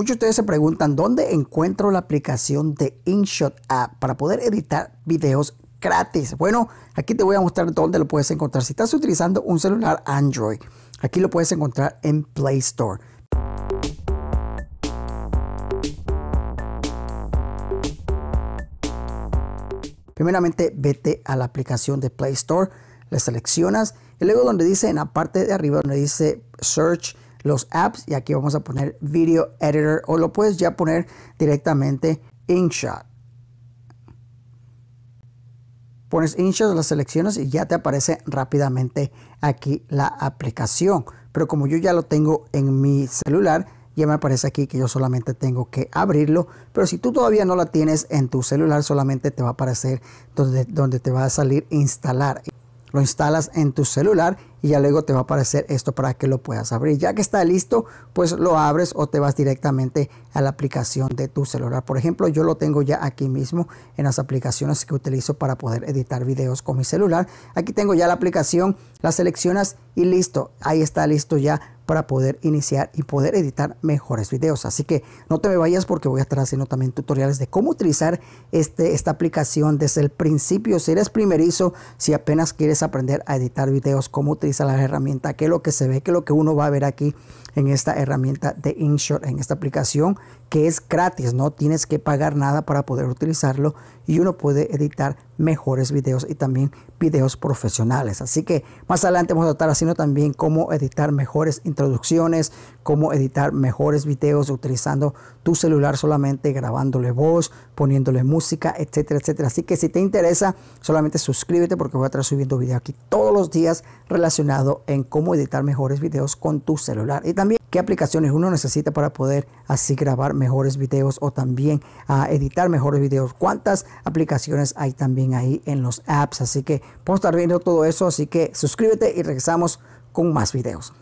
Muchos de ustedes se preguntan, ¿dónde encuentro la aplicación de InShot App para poder editar videos gratis? Bueno, aquí te voy a mostrar dónde lo puedes encontrar. Si estás utilizando un celular Android, aquí lo puedes encontrar en Play Store. Primeramente, vete a la aplicación de Play Store, le seleccionas y luego donde dice, en la parte de arriba donde dice Search los apps, y aquí vamos a poner Video Editor, o lo puedes ya poner directamente InShot. Pones InShot, las seleccionas y ya te aparece rápidamente aquí la aplicación. Pero como yo ya lo tengo en mi celular, ya me aparece aquí que yo solamente tengo que abrirlo. Pero si tú todavía no la tienes en tu celular, solamente te va a aparecer donde te va a salir instalar. Lo instalas en tu celular y ya luego te va a aparecer esto para que lo puedas abrir. Ya que está listo, pues lo abres o te vas directamente a la aplicación de tu celular. Por ejemplo, yo lo tengo ya aquí mismo en las aplicaciones que utilizo para poder editar videos con mi celular. Aquí tengo ya la aplicación, la seleccionas y listo. Ahí está listo ya para poder iniciar y poder editar mejores videos. Así que no te me vayas porque voy a estar haciendo también tutoriales de cómo utilizar esta aplicación desde el principio. Si eres primerizo, si apenas quieres aprender a editar videos, cómo utilizar la herramienta, qué es lo que se ve, qué es lo que uno va a ver aquí en esta herramienta de InShot, en esta aplicación que es gratis. No tienes que pagar nada para poder utilizarlo y uno puede editar mejores videos y también videos profesionales. Así que más adelante vamos a estar haciendo también cómo editar mejores introducciones, cómo editar mejores videos utilizando tu celular solamente, grabándole voz, poniéndole música, etcétera, etcétera. Así que si te interesa, solamente suscríbete porque voy a estar subiendo videos aquí todos los días relacionado en cómo editar mejores videos con tu celular y también qué aplicaciones uno necesita para poder así grabar mejores videos o también editar mejores videos, cuántas aplicaciones hay también ahí en los apps. Así que vamos a estar viendo todo eso, así que suscríbete y regresamos con más videos.